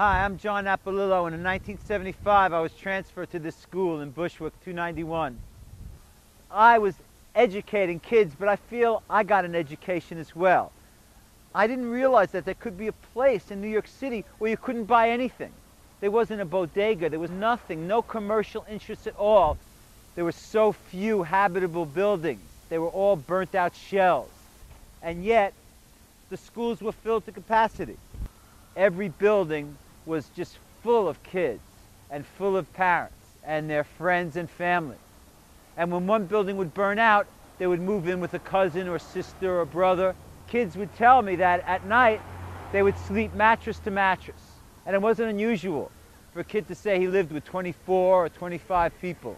Hi, I'm John Napolillo, and in 1975 I was transferred to this school in Bushwick 291. I was educating kids, but I feel I got an education as well. I didn't realize that there could be a place in New York City where you couldn't buy anything. There wasn't a bodega, there was nothing, no commercial interest at all. There were so few habitable buildings. They were all burnt out shells. And yet, the schools were filled to capacity. Every building was just full of kids and full of parents and their friends and family. And when one building would burn out, they would move in with a cousin or sister or brother. Kids would tell me that at night they would sleep mattress to mattress. And it wasn't unusual for a kid to say he lived with 24 or 25 people.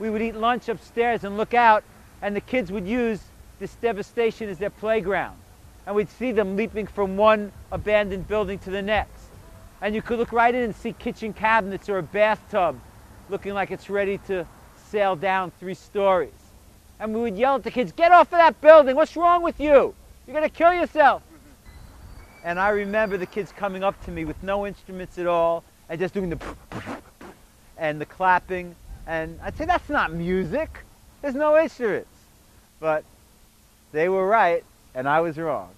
We would eat lunch upstairs and look out, and the kids would use this devastation as their playground. And we'd see them leaping from one abandoned building to the next. And you could look right in and see kitchen cabinets or a bathtub looking like it's ready to sail down 3 stories. And we would yell at the kids, "Get off of that building! What's wrong with you? You're going to kill yourself!" And I remember the kids coming up to me with no instruments at all and just doing the and the clapping. And I'd say, "That's not music. There's no instruments." But they were right, and I was wrong.